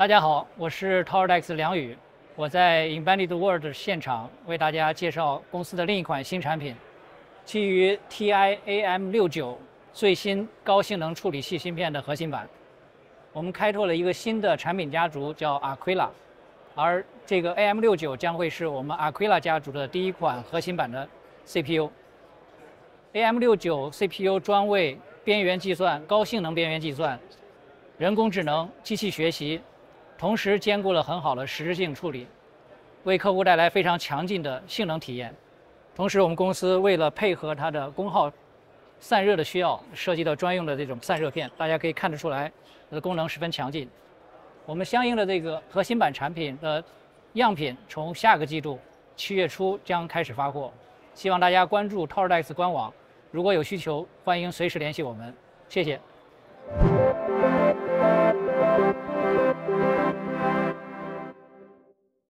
大家好，我是 Toradex 梁宇，我在 Embedded World 现场为大家介绍公司的另一款新产品，基于 TI AM69 最新高性能处理器芯片的核心版。我们开拓了一个新的产品家族，叫 Aquila， 而这个 AM69 将会是我们 Aquila 家族的第一款核心版的 CPU。 AM69 CPU 专为边缘计算、高性能边缘计算、人工智能、机器学习，同时兼顾了很好的实时性处理，为客户带来非常强劲的性能体验。同时，我们公司为了配合它的功耗散热的需要，设计了专用的这种散热片。大家可以看得出来，它的功能十分强劲。我们相应的这个核心版产品的样品，从下个季度7月初将开始发货。希望大家关注 Toradex 官网，如果有需求，欢迎随时联系我们。谢谢。